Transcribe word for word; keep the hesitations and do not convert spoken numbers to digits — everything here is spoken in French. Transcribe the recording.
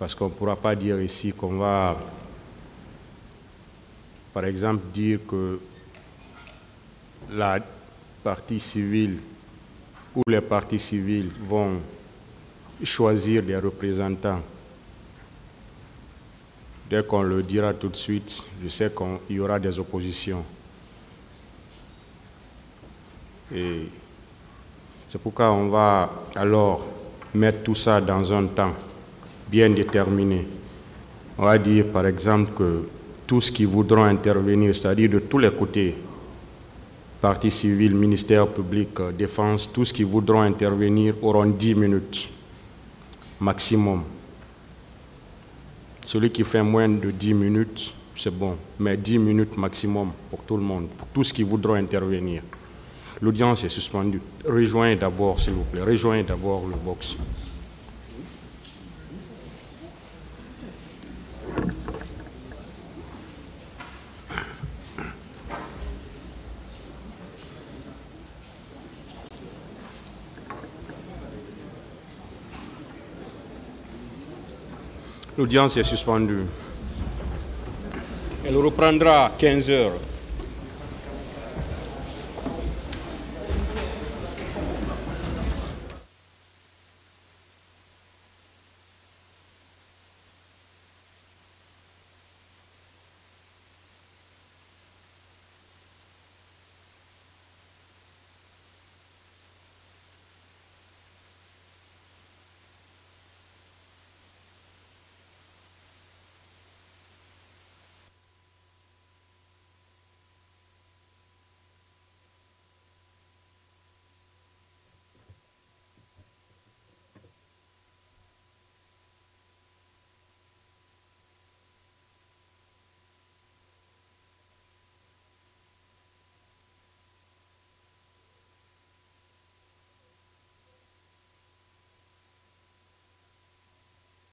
parce qu'on ne pourra pas dire ici qu'on va, par exemple, dire que la partie civile ou les partis civils vont choisir des représentants. Dès qu'on le dira tout de suite, je sais qu'il y aura des oppositions. Et c'est pourquoi on va alors mettre tout ça dans un temps bien déterminé. On va dire par exemple que tous qui voudront intervenir, c'est-à-dire de tous les côtés, partis civils, ministère public, défense, tous qui voudront intervenir auront dix minutes maximum. Celui qui fait moins de dix minutes, c'est bon, mais dix minutes maximum pour tout le monde, pour tous qui voudront intervenir. L'audience est suspendue. Rejoignez d'abord, s'il vous plaît, rejoignez d'abord le box. L'audience est suspendue. Elle reprendra à quinze heures.